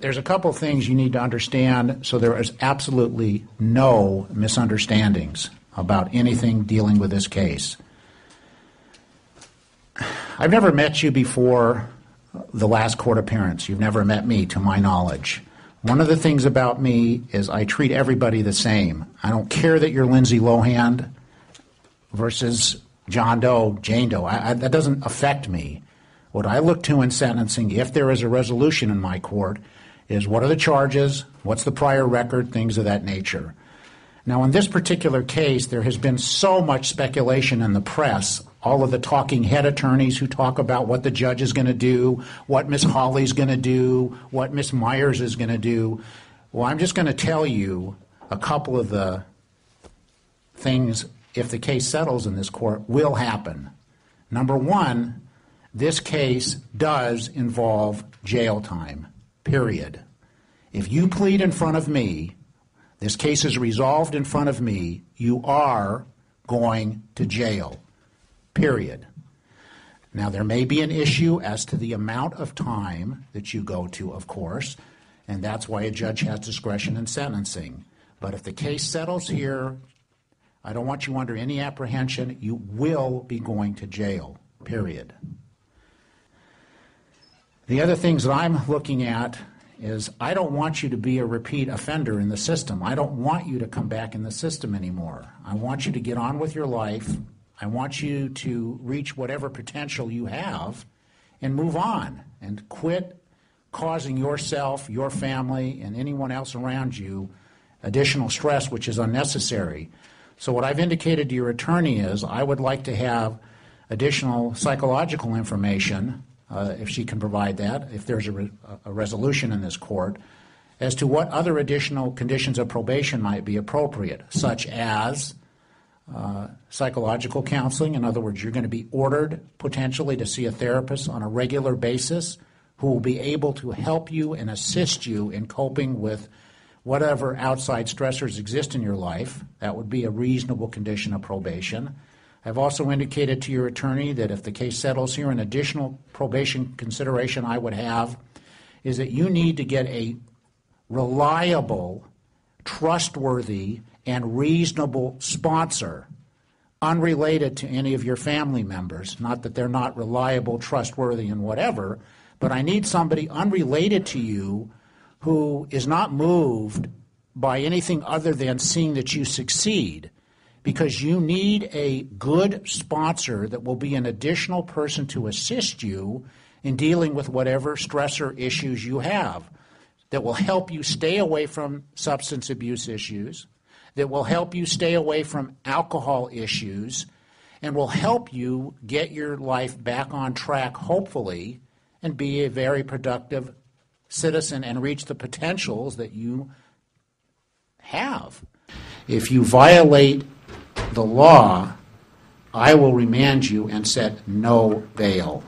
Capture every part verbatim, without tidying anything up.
There's a couple things you need to understand so there is absolutely no misunderstandings about anything dealing with this case. I've never met you before the last court appearance. You've never met me, to my knowledge. One of the things about me is I treat everybody the same. I don't care that you're Lindsay Lohan versus John Doe, Jane Doe. I, I, that doesn't affect me. What I look to in sentencing, if there is a resolution in my court, is what are the charges, what's the prior record, things of that nature. Now, in this particular case, there has been so much speculation in the press, all of the talking head attorneys who talk about what the judge is going to do, what Miz Holley's going to do, what Miz Myers is going to do. Well, I'm just going to tell you a couple of the things, if the case settles in this court, will happen. Number one, this case does involve jail time, period. If you plead in front of me, this case is resolved in front of me, you are going to jail, period. Now, there may be an issue as to the amount of time that you go to, of course, and that's why a judge has discretion in sentencing. But if the case settles here, I don't want you under any apprehension, you will be going to jail, period. The other things that I'm looking at is I don't want you to be a repeat offender in the system. I don't want you to come back in the system anymore. I want you to get on with your life. I want you to reach whatever potential you have and move on and quit causing yourself, your family, and anyone else around you additional stress, which is unnecessary. So what I've indicated to your attorney is I would like to have additional psychological information Uh, if she can provide that, if there's a, re a resolution in this court, as to what other additional conditions of probation might be appropriate, such as uh, psychological counseling. In other words, you're going to be ordered potentially to see a therapist on a regular basis who will be able to help you and assist you in coping with whatever outside stressors exist in your life. That would be a reasonable condition of probation. I've also indicated to your attorney that if the case settles here, an additional probation consideration I would have is that you need to get a reliable, trustworthy, and reasonable sponsor unrelated to any of your family members. Not that they're not reliable, trustworthy, and whatever, but I need somebody unrelated to you who is not moved by anything other than seeing that you succeed. Because you need a good sponsor that will be an additional person to assist you in dealing with whatever stressor issues you have, that will help you stay away from substance abuse issues, that will help you stay away from alcohol issues, and will help you get your life back on track, hopefully, and be a very productive citizen and reach the potentials that you have. If you violate the law, I will remand you and set no bail.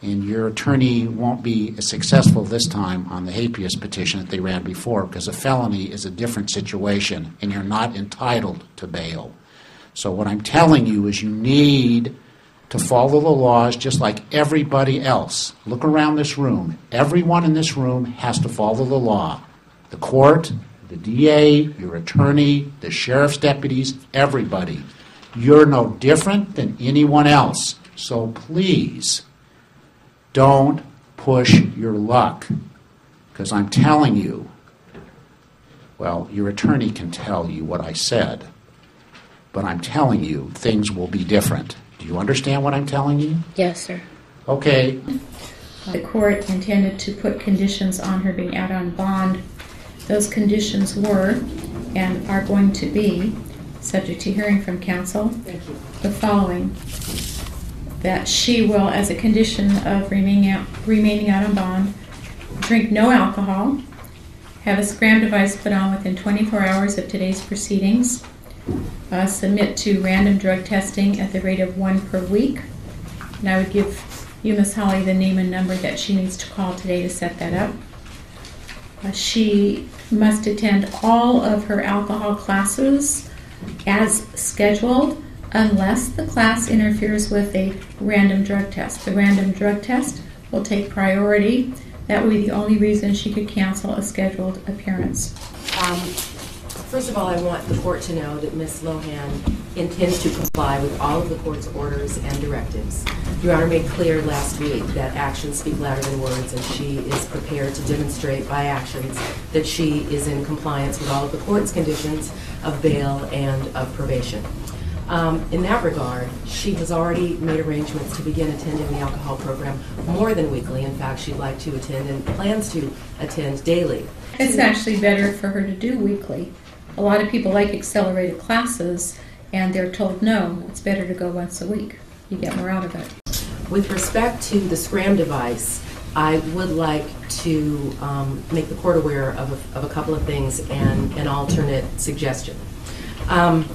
And your attorney won't be as successful this time on the habeas petition that they ran before, because a felony is a different situation and you're not entitled to bail. So what I'm telling you is you need to follow the laws just like everybody else. Look around this room. Everyone in this room has to follow the law. The court, the D A, your attorney, the sheriff's deputies, everybody. You're no different than anyone else. So please don't push your luck, because I'm telling you, well, your attorney can tell you what I said, but I'm telling you things will be different. Do you understand what I'm telling you? Yes, sir. Okay. The court intended to put conditions on her being out on bond. Those conditions were and are going to be, subject to hearing from counsel, Thank you. The following: that she will, as a condition of remaining out, remaining out on bond, drink no alcohol, have a SCRAM device put on within twenty-four hours of today's proceedings, uh, submit to random drug testing at the rate of one per week, and I would give you, Miz Holley, the name and number that she needs to call today to set that up. Uh, she must attend all of her alcohol classes as scheduled unless the class interferes with a random drug test. The random drug test will take priority That would be the only reason she could cancel a scheduled appearance. Um, first of all, I want the court to know that Miz Lohan intends to comply with all of the court's orders and directives. Your Honor made clear last week that actions speak louder than words, and she is prepared to demonstrate by actions that she is in compliance with all of the court's conditions of bail and of probation. Um, in that regard, she has already made arrangements to begin attending the alcohol program more than weekly. In fact, she'd like to attend and plans to attend daily. It's actually better for her to do weekly. A lot of people like accelerated classes, and they're told no, it's better to go once a week. You get more out of it. With respect to the SCRAM device, I would like to um, make the court aware of a, of a couple of things and an alternate suggestion. Um,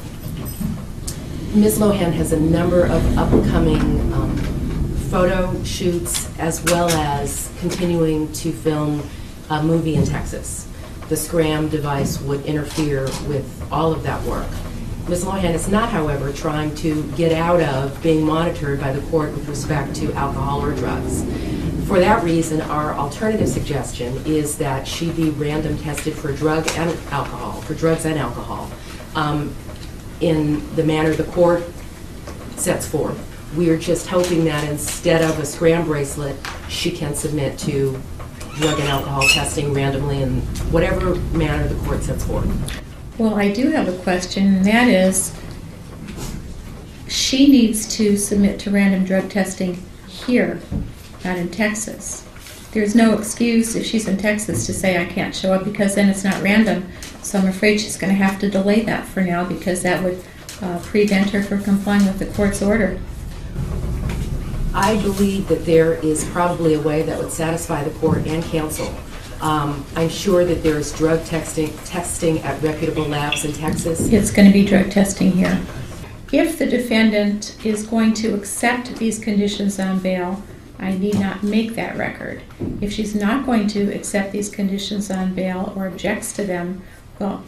Miz Lohan has a number of upcoming um, photo shoots, as well as continuing to film a movie in Texas. The SCRAM device would interfere with all of that work. Miz Lohan is not, however, trying to get out of being monitored by the court with respect to alcohol or drugs. For that reason, our alternative suggestion is that she be random tested for drug and alcohol, for drugs and alcohol, um, in the manner the court sets forth. We are just hoping that instead of a SCRAM bracelet, she can submit to drug and alcohol testing randomly in whatever manner the court sets forth. Well, I do have a question, and that is, she needs to submit to random drug testing here, not in Texas. There's no excuse if she's in Texas to say I can't show up, because then it's not random. So I'm afraid she's going to have to delay that for now, because that would uh, prevent her from complying with the court's order. I believe that there is probably a way that would satisfy the court and counsel. Um, I'm sure that there is drug testing, testing at reputable labs in Texas. It's going to be drug testing here. If the defendant is going to accept these conditions on bail, I need not make that record. If she's not going to accept these conditions on bail or objects to them, well,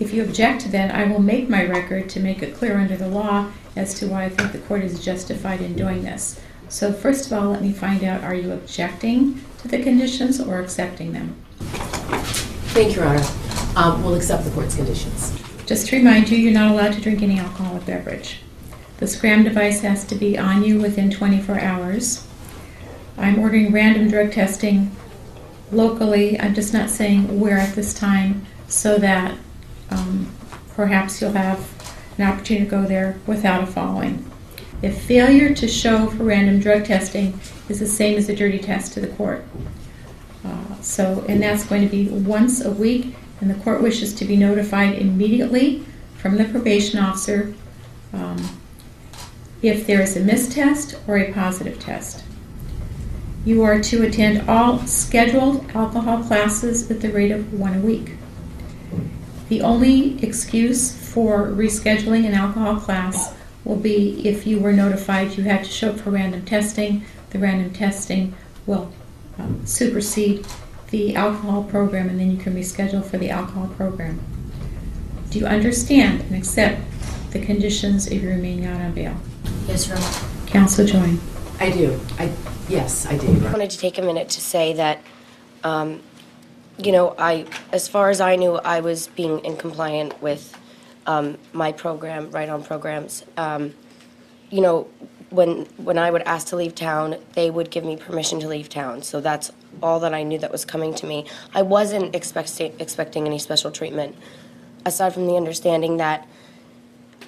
if you object to that, I will make my record to make it clear under the law as to why I think the court is justified in doing this. So first of all, let me find out, are you objecting to the conditions or accepting them? Thank you, Your Honor. Um, we'll accept the court's conditions. Just to remind you, you're not allowed to drink any alcoholic beverage. The SCRAM device has to be on you within twenty-four hours. I'm ordering random drug testing locally. I'm just not saying where at this time, so that um, perhaps you'll have an opportunity to go there without a following. If failure to show for random drug testing is the same as a dirty test to the court. Uh, so, and that's going to be once a week, and the court wishes to be notified immediately from the probation officer um, if there is a missed test or a positive test. You are to attend all scheduled alcohol classes at the rate of one a week. The only excuse for rescheduling an alcohol class will be if you were notified you had to show up for random testing. The random testing will um, supersede the alcohol program, and then you can reschedule for the alcohol program. Do you understand and accept the conditions if you remain out on bail? Yes, Your Honor. Counsel Joyne. I do. I yes, I do. I wanted to take a minute to say that, um, you know, I, as far as I knew, I was being in compliant with Um, my program, Right-On Programs. Um, you know, when when I would ask to leave town, they would give me permission to leave town. So that's all that I knew that was coming to me. I wasn't expecting expecting any special treatment, aside from the understanding that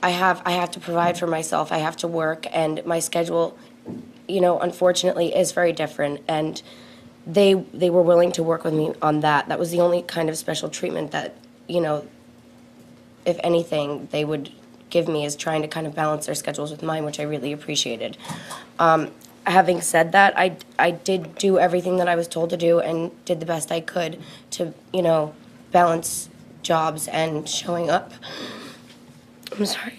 I have I have to provide for myself. I have to work, and my schedule, you know, unfortunately, is very different. And they they were willing to work with me on that. That was the only kind of special treatment that, you know, if anything, they would give me, is trying to kind of balance their schedules with mine, which I really appreciated. Um, having said that, I, I did do everything that I was told to do and did the best I could to, you know, balance jobs and showing up. I'm sorry.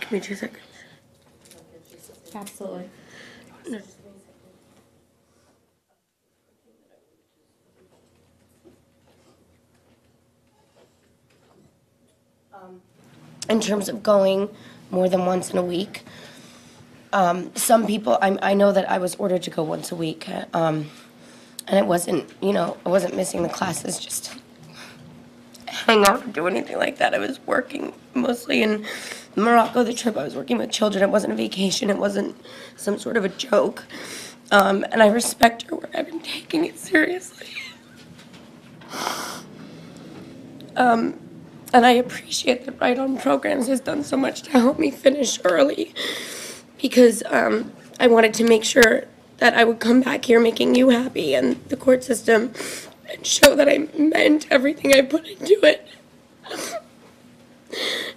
Give me two seconds. Absolutely. No. In terms of going more than once in a week, Um, some people, I, I know that I was ordered to go once a week, um, and it wasn't, you know, I wasn't missing the classes just to hang out or do anything like that. I was working mostly in Morocco, the trip. I was working with children. It wasn't a vacation. It wasn't some sort of a joke. Um, and I respect her work. I've been taking it seriously. Um, and I appreciate that Right-On Programs has done so much to help me finish early, because um, I wanted to make sure that I would come back here making you happy and the court system, and show that I meant everything I put into it.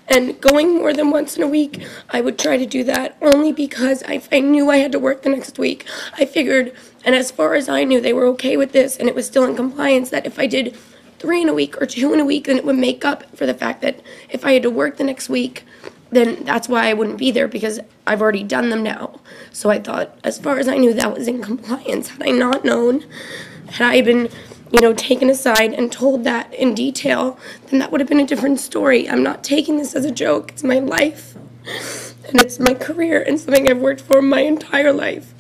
And going more than once in a week, I would try to do that only because I, I knew I had to work the next week. I figured, and as far as I knew, they were okay with this, and it was still in compliance, that if I did three in a week or two in a week, then it would make up for the fact that if I had to work the next week, then that's why I wouldn't be there, because I've already done them now. So I thought, as far as I knew, that was in compliance. Had I not known, had I been, you know, taken aside and told that in detail, then that would have been a different story. I'm not taking this as a joke. It's my life, and it's my career, and something I've worked for my entire life.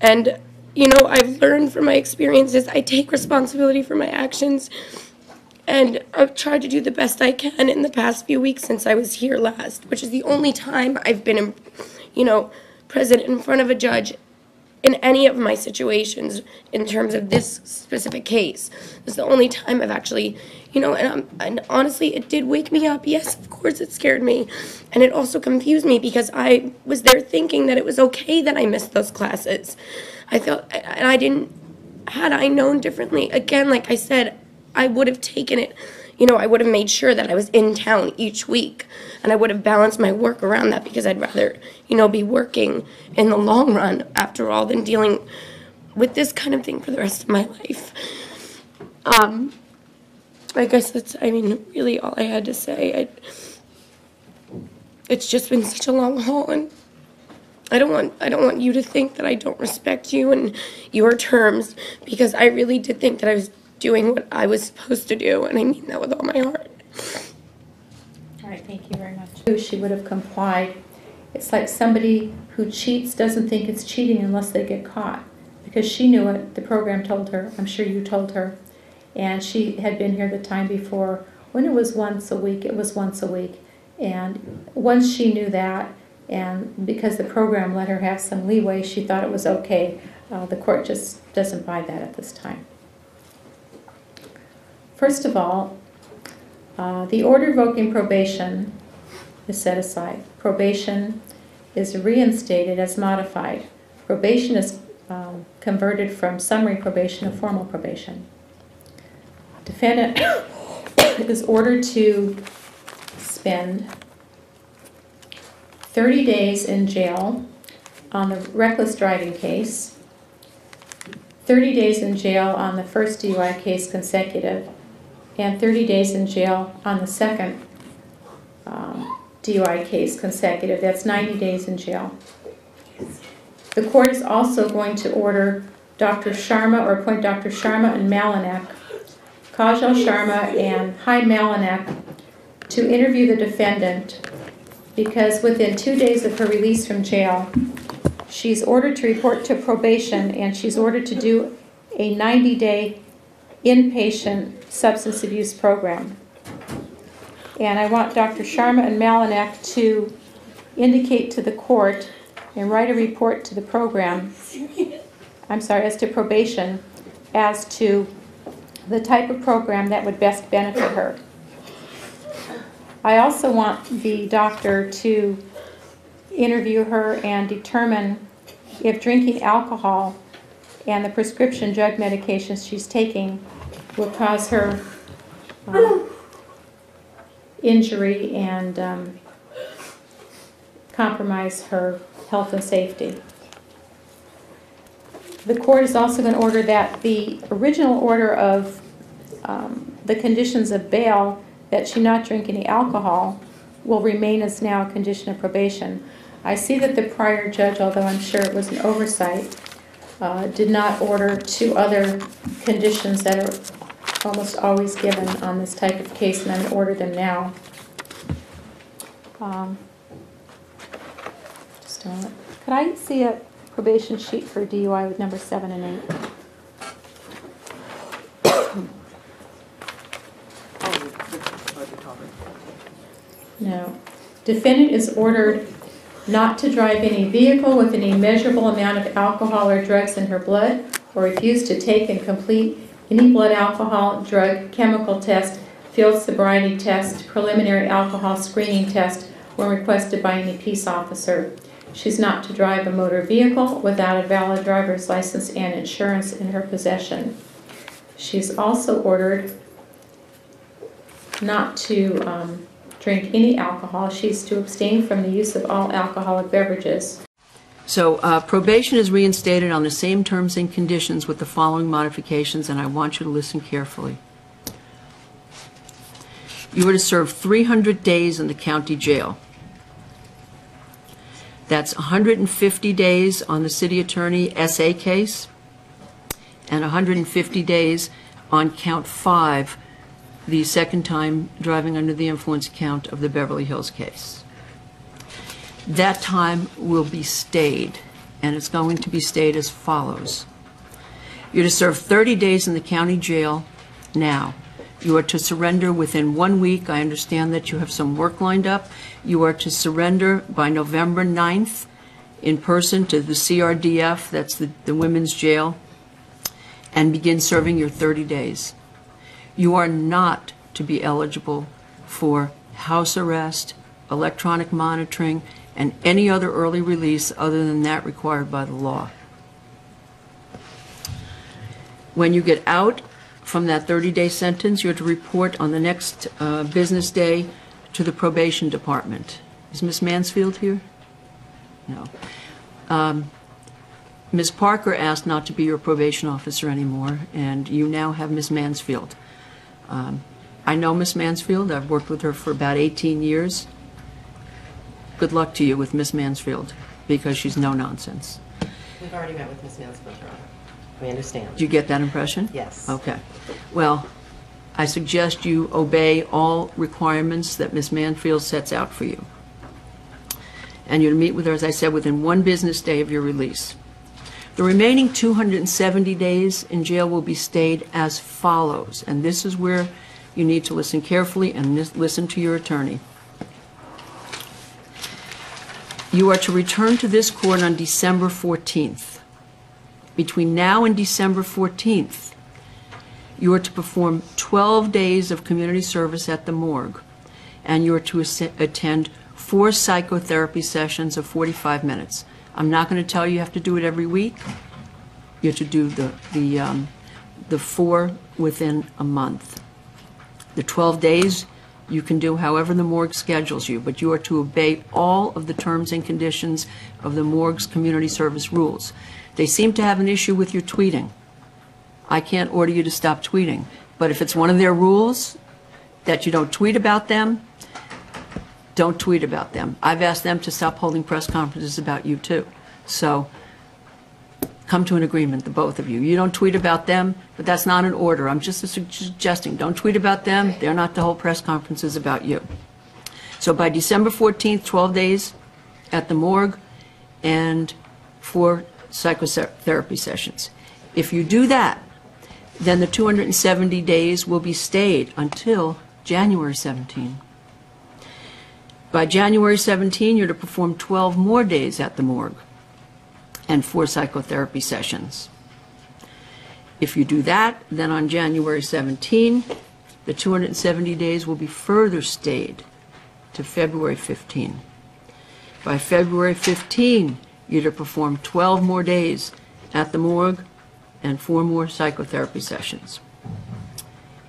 And, you know, I've learned from my experiences. I take responsibility for my actions, and I've tried to do the best I can in the past few weeks since I was here last, which is the only time I've been, you know, present in front of a judge in any of my situations in terms of this specific case. It's the only time I've actually, you know, and, I'm, and honestly, it did wake me up. Yes, of course it scared me. And it also confused me, because I was there thinking that it was okay that I missed those classes. I felt, and I didn't, had I known differently, again, like I said, I would have taken it, you know, I would have made sure that I was in town each week, and I would have balanced my work around that, because I'd rather, you know, be working in the long run, after all, than dealing with this kind of thing for the rest of my life. Um, I guess that's, I mean, really all I had to say. I, it's just been such a long haul, and I don't want, I don't want you to think that I don't respect you and your terms, because I really did think that I was doing what I was supposed to do, and I mean that with all my heart. All right, thank you very much. She would have complied. It's like somebody who cheats doesn't think it's cheating unless they get caught, because she knew it, the program told her, I'm sure you told her, and she had been here the time before. When it was once a week, it was once a week, and once she knew that, and because the program let her have some leeway, she thought it was okay. Uh, the court just doesn't buy that at this time. First of all, uh, the order revoking probation is set aside. Probation is reinstated as modified. Probation is uh, converted from summary probation to formal probation. Defendant is ordered to spend thirty days in jail on the reckless driving case, thirty days in jail on the first D U I case consecutive, and thirty days in jail on the second um, D U I case consecutive. That's ninety days in jail. The court is also going to order Doctor Sharma, or appoint Doctor Sharma and Malinak, Kajal Sharma and Hye Malinak, to interview the defendant, because within two days of her release from jail, she's ordered to report to probation, and she's ordered to do a ninety-day inpatient substance abuse program. And I want Doctor Sharma and Malinak to indicate to the court and write a report to the program, I'm sorry, as to probation, as to the type of program that would best benefit her. I also want the doctor to interview her and determine if drinking alcohol and the prescription drug medications she's taking will cause her uh, injury and um, compromise her health and safety. The court is also going to order that the original order of um, the conditions of bail, that she not drink any alcohol, will remain as now a condition of probation. I see that the prior judge, although I'm sure it was an oversight, uh, did not order two other conditions that are almost always given on this type of case, and I'm going to order them now. Um, just a moment. Could I see a probation sheet for D U I with number seven and eight? No. Defendant is ordered not to drive any vehicle with any measurable amount of alcohol or drugs in her blood, or refuse to take and complete any blood alcohol, drug, chemical test, field sobriety test, preliminary alcohol screening test when requested by any peace officer. She's not to drive a motor vehicle without a valid driver's license and insurance in her possession. She's also ordered not to um, drink any alcohol. She's to abstain from the use of all alcoholic beverages. So uh, probation is reinstated on the same terms and conditions with the following modifications, and I want you to listen carefully. You are to serve three hundred days in the county jail. That's one hundred fifty days on the city attorney S A case and one hundred fifty days on count five, the second time driving under the influence count of the Beverly Hills case. That time will be stayed, and it's going to be stayed as follows. You're to serve thirty days in the county jail now. You are to surrender within one week. I understand that you have some work lined up. You are to surrender by November ninth in person to the C R D F, that's the, the women's jail, and begin serving your thirty days. You are not to be eligible for house arrest, electronic monitoring, and any other early release other than that required by the law. When you get out from that thirty-day sentence, you're to report on the next uh, business day to the probation department. Is Miz Mansfield here? No. Um, Miz Parker asked not to be your probation officer anymore, and you now have Miz Mansfield. Um, I know Miz Mansfield. I've worked with her for about eighteen years. Good luck to you with Miz Mansfield, because she's no nonsense. We've already met with Miz Mansfield, Your Honor. We understand. Did you get that impression? Yes. Okay. Well, I suggest you obey all requirements that Miz Mansfield sets out for you. And you're to meet with her, as I said, within one business day of your release. The remaining two hundred seventy days in jail will be stayed as follows. And this is where you need to listen carefully and listen to your attorney. You are to return to this court on December fourteenth. Between now and December fourteenth, you are to perform twelve days of community service at the morgue, and you are to attend four psychotherapy sessions of forty-five minutes. I'm not going to tell you you have to do it every week. You have to do the, the, um, the four within a month. The twelve days you can do however the morgue schedules you, but you are to obey all of the terms and conditions of the morgue's community service rules. They seem to have an issue with your tweeting. I can't order you to stop tweeting, but if it's one of their rules that you don't tweet about them, don't tweet about them. I've asked them to stop holding press conferences about you too. So come to an agreement, the both of you. You don't tweet about them, but that's not an order. I'm just suggesting, don't tweet about them. They're not to hold press conferences about you. So by December fourteenth, twelve days at the morgue and four psychotherapy sessions. If you do that, then the two hundred seventy days will be stayed until January seventeenth. By January seventeenth, you're to perform twelve more days at the morgue and four psychotherapy sessions. If you do that, then on January seventeenth, the two hundred seventy days will be further stayed to February fifteenth. By February fifteenth, you're to perform twelve more days at the morgue and four more psychotherapy sessions.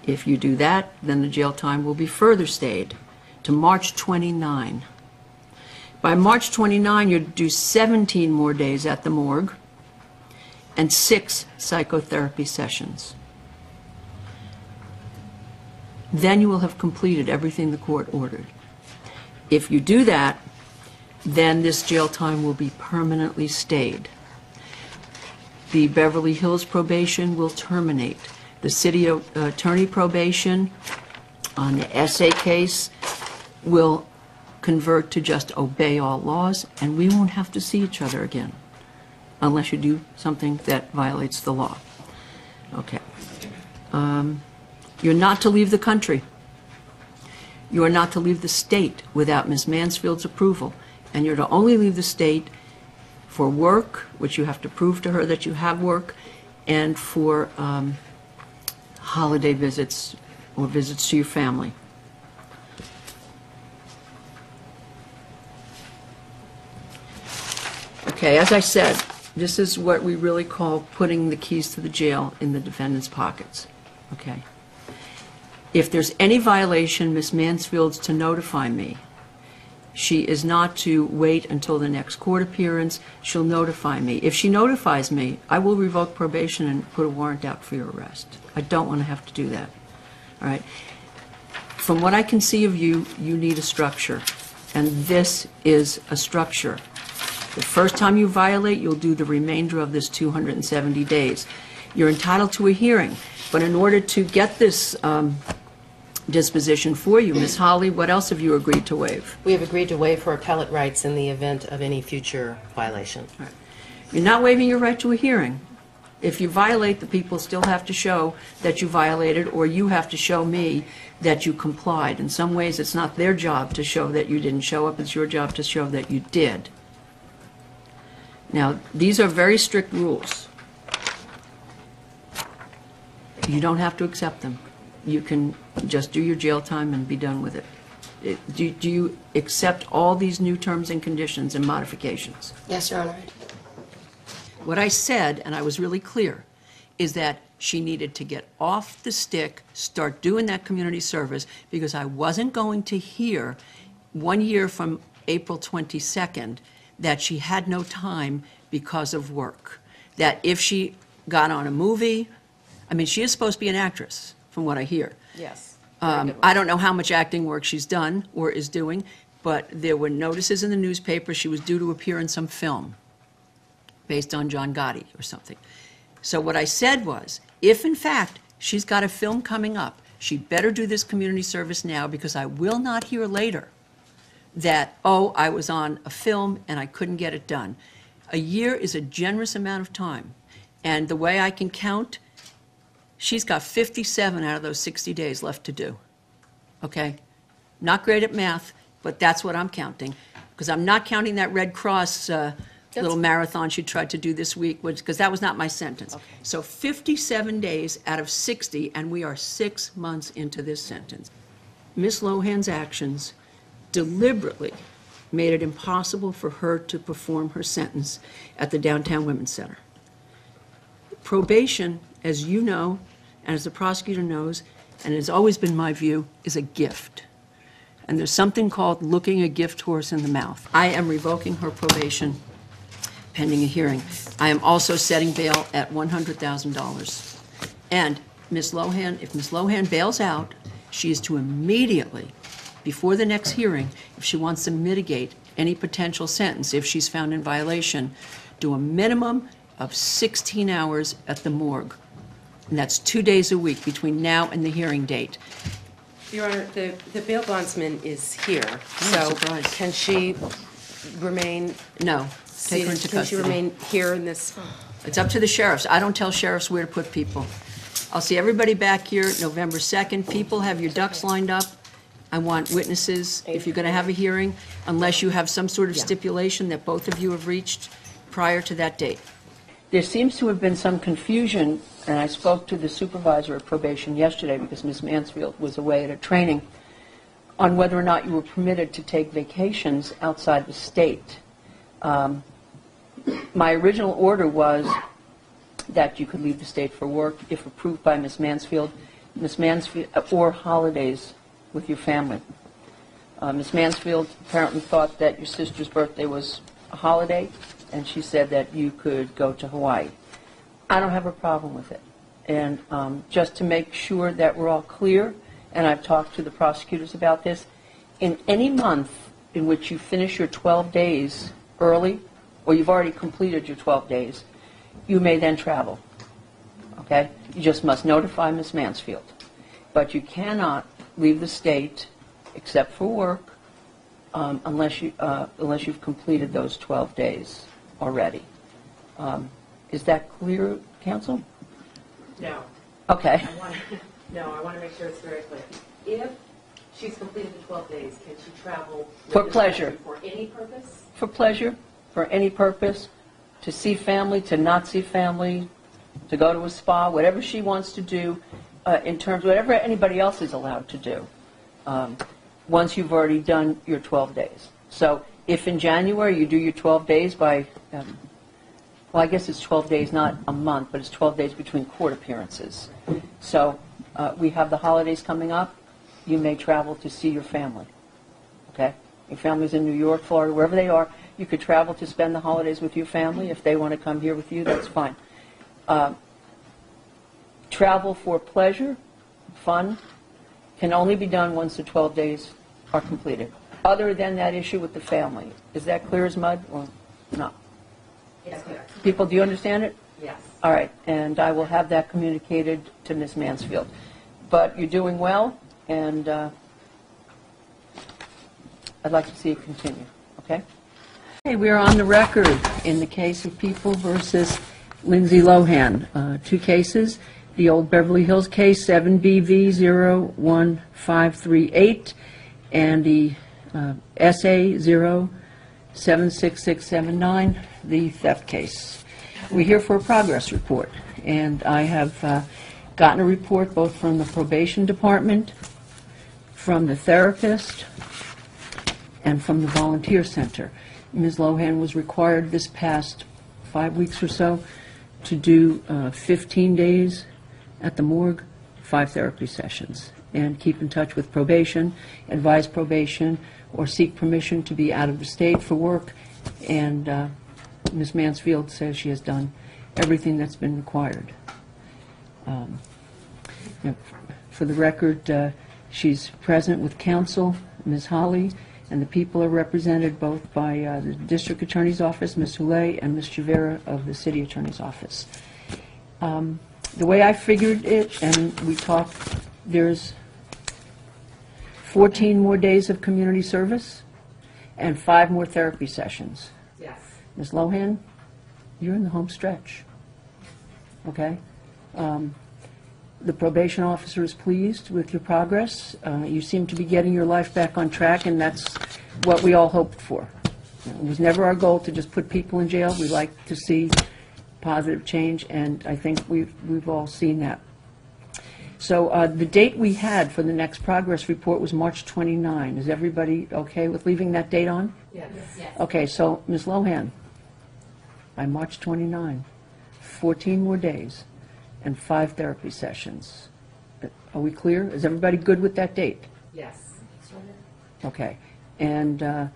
If you do that, then the jail time will be further stayed to March twenty-ninth. By March twenty-ninth, you're to do seventeen more days at the morgue and six psychotherapy sessions. Then you will have completed everything the court ordered. If you do that, then this jail time will be permanently stayed. The Beverly Hills probation will terminate. The city attorney probation on the S A case will convert to just obey all laws, and we won't have to see each other again unless you do something that violates the law. Okay. Um, you're not to leave the country. You are not to leave the state without Miz Mansfield's approval, and you're to only leave the state for work, which you have to prove to her that you have work, and for um, holiday visits or visits to your family. Okay, as I said, this is what we really call putting the keys to the jail in the defendant's pockets. Okay. If there's any violation, Miz Mansfield's to notify me. She is not to wait until the next court appearance. She'll notify me. If she notifies me, I will revoke probation and put a warrant out for your arrest. I don't want to have to do that. All right. From what I can see of you, you need a structure, and this is a structure. The first time you violate, you'll do the remainder of this two hundred seventy days. You're entitled to a hearing, but in order to get this um, disposition for you, Miz Holley, what else have you agreed to waive? We have agreed to waive her appellate rights in the event of any future violation. Right. You're not waiving your right to a hearing. If you violate, the people still have to show that you violated, or you have to show me that you complied. In some ways, it's not their job to show that you didn't show up. It's your job to show that you did. Now, these are very strict rules. You don't have to accept them. You can just do your jail time and be done with it. it do, do you accept all these new terms and conditions and modifications? Yes, Your Honor. What I said, and I was really clear, is that she needed to get off the stick, start doing that community service, because I wasn't going to hear one year from April twenty-second that she had no time because of work. That if she got on a movie, I mean, she is supposed to be an actress, from what I hear. Yes. Um, I don't know how much acting work she's done or is doing, but there were notices in the newspaper she was due to appear in some film based on John Gotti or something. So what I said was, if in fact she's got a film coming up, she better do this community service now, because I will not hear later that, oh, I was on a film and I couldn't get it done. A year is a generous amount of time. And the way I can count, she's got fifty-seven out of those sixty days left to do, okay? Not great at math, but that's what I'm counting, because I'm not counting that Red Cross uh, little marathon she tried to do this week, because that was not my sentence. Okay. So fifty-seven days out of sixty, and we are six months into this sentence. Miz Lohan's actions deliberately made it impossible for her to perform her sentence at the Downtown Women's Center. Probation, as you know, and as the prosecutor knows, and it's always been my view, is a gift. And there's something called looking a gift horse in the mouth. I am revoking her probation pending a hearing. I am also setting bail at one hundred thousand dollars. And Miz Lohan, if Miz Lohan bails out, she is to immediately, before the next hearing, if she wants to mitigate any potential sentence, if she's found in violation, do a minimum of sixteen hours at the morgue. And that's two days a week between now and the hearing date. Your Honor, the, the bail bondsman is here. Oh, so surprise. Can she remain? No. Take her into custody. Can she remain here in this? It's up to the sheriffs. I don't tell sheriffs where to put people. I'll see everybody back here November second. People, have your ducks lined up. I want witnesses. If you're going to have a hearing, unless you have some sort of yeah. stipulation that both of you have reached prior to that date. There seems to have been some confusion, and I spoke to the supervisor of probation yesterday because Miz Mansfield was away at a training, on whether or not you were permitted to take vacations outside the state. Um, my original order was that you could leave the state for work if approved by Miz Mansfield, Miz Mansfield or holidays with your family. Uh, Miz Mansfield apparently thought that your sister's birthday was a holiday, and she said that you could go to Hawaii. I don't have a problem with it. And um, just to make sure that we're all clear, and I've talked to the prosecutors about this, in any month in which you finish your twelve days early, or you've already completed your twelve days, you may then travel, okay? You just must notify Miz Mansfield. But you cannot leave the state except for work um, unless you uh, unless you've completed those twelve days already. Um, is that clear, Council? No. Okay. I want to, no, I want to make sure it's very clear. If she's completed the twelve days, can she travel for pleasure? For any purpose? For pleasure, for any purpose, to see family, to not see family, to go to a spa, whatever she wants to do, uh, in terms of whatever anybody else is allowed to do, um, once you've already done your twelve days. So if in January you do your twelve days by, um, well, I guess it's twelve days, not a month, but it's twelve days between court appearances. So uh, we have the holidays coming up. You may travel to see your family, okay? Your family's in New York, Florida, wherever they are. You could travel to spend the holidays with your family. If they want to come here with you, that's fine. Uh, travel for pleasure, fun, can only be done once the twelve days are completed, other than that issue with the family. Is that clear as mud or not? Yes, clear. People, do you understand it? Yes. All right, and I will have that communicated to Miz Mansfield. But you're doing well, and uh, I'd like to see it continue, okay? Okay, we're on the record in the case of People versus Lindsay Lohan, uh, two cases, the old Beverly Hills case seven B V zero one five three eight and the uh, S A zero seven six six seven nine, the theft case. We're here for a progress report, and I have uh, gotten a report both from the probation department, from the therapist, and from the volunteer center. Miz Lohan was required this past five weeks or so to do uh, fifteen days at the morgue, five therapy sessions, and keep in touch with probation, advise probation, or seek permission to be out of the state for work. And uh, Miz Mansfield says she has done everything that's been required. Um, for the record, uh, she's present with counsel, Miz Holley, and the people are represented both by uh, the District Attorney's Office, Miz Houle, and Miz Chivera of the City Attorney's Office. Um, the way I figured it, and we talked, there's fourteen more days of community service and five more therapy sessions. Yes. Miz Lohan, you're in the home stretch, okay? Um, The probation officer is pleased with your progress. Uh, you seem to be getting your life back on track, and that's what we all hoped for. It was never our goal to just put people in jail. We like to see positive change, and I think we've, we've all seen that. So uh, the date we had for the next progress report was March twenty-ninth. Is everybody okay with leaving that date on? Yes. Yes. Okay, so Miz Lohan, by March twenty-ninth, fourteen more days. And five therapy sessions. Are we clear? Is everybody good with that date? Yes. Okay. And uh,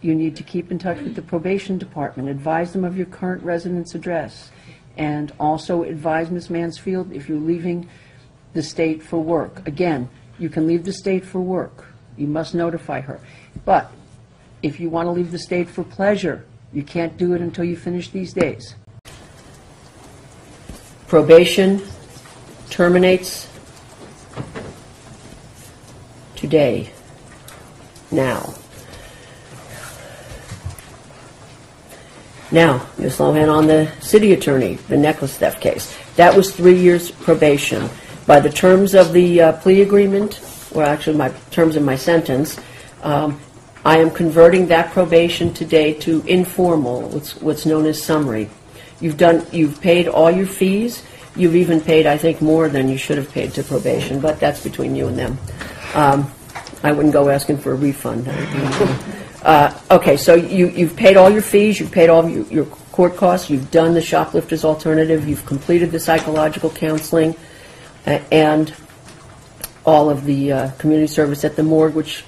you need to keep in touch with the probation department. Advise them of your current residence address. And also advise Miz Mansfield if you're leaving the state for work. Again, you can leave the state for work. You must notify her. But if you want to leave the state for pleasure, you can't do it until you finish these days. Probation terminates today, now. Now, Miz Lohan, on the city attorney, the necklace theft case. That was three years probation. By the terms of the uh, plea agreement, or actually my terms of my sentence, um, I am converting that probation today to informal, what's, what's known as summary. You've done, you've paid all your fees. You've even paid, I think, more than you should have paid to probation, but that's between you and them. Um, I wouldn't go asking for a refund. uh, okay, so you, you've paid all your fees. You've paid all your, your court costs. You've done the shoplifter's alternative. You've completed the psychological counseling uh, and all of the uh, community service at the morgue, which,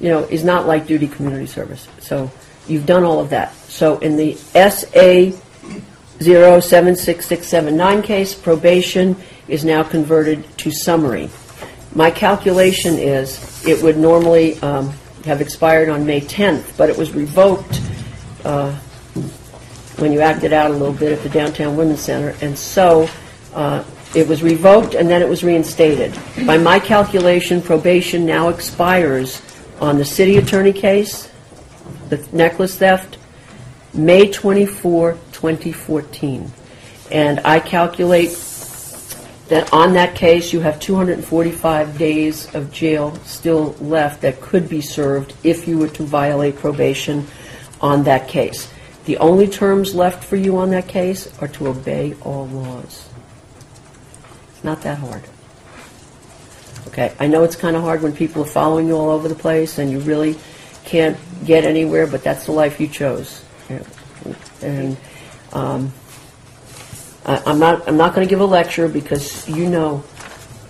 you know, is not light duty community service. So you've done all of that. So in the S A zero seven six six seven nine case, probation is now converted to summary. My calculation is it would normally um, have expired on May tenth, but it was revoked uh, when you acted out a little bit at the Downtown Women's Center, and so uh, it was revoked and then it was reinstated. By my calculation, probation now expires on the city attorney case, the necklace theft, May twenty-fourth, twenty fourteen. And I calculate that on that case you have two hundred forty-five days of jail still left that could be served if you were to violate probation on that case. The only terms left for you on that case are to obey all laws. It's not that hard. Okay, I know it's kind of hard when people are following you all over the place and you really can't get anywhere, but that's the life you chose. And um, I, I'm not, I'm not going to give a lecture because you know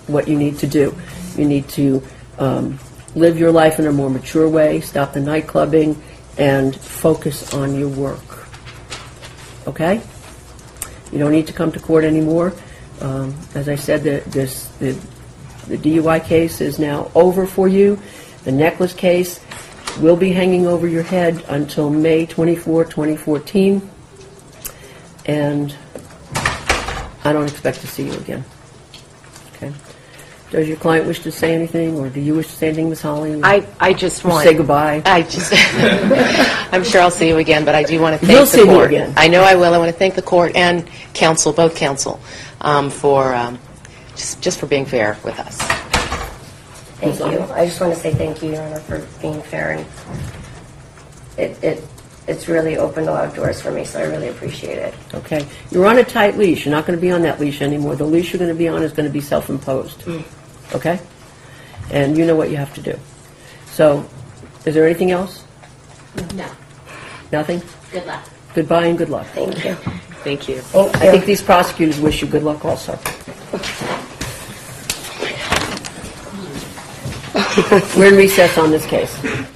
what you need to do. You need to um, live your life in a more mature way, stop the night clubbing, and focus on your work. Okay? You don't need to come to court anymore. Um, as I said, the, this, the, the D U I case is now over for you. The necklace case will be hanging over your head until May twenty-fourth, twenty fourteen, and I don't expect to see you again. Okay. Does your client wish to say anything, or do you wish to say anything, Miz Holley? I, I just want to say goodbye. I just I'm sure I'll see you again, but I do want to thank You'll the see court. Me again. I know I will. I want to thank the court and counsel, both counsel, um, for um, just just for being fair with us. Thank you. I just want to say thank you, Your Honor, for being fair, and it, it it's really opened a lot of doors for me, so I really appreciate it. Okay. You're on a tight leash. You're not going to be on that leash anymore. The leash you're going to be on is going to be self-imposed. Mm. Okay? And you know what you have to do. So, is there anything else? No. Nothing? Good luck. Goodbye and good luck. Thank you. Thank you. Thank you. I think these prosecutors wish you good luck also. We're in recess on this case.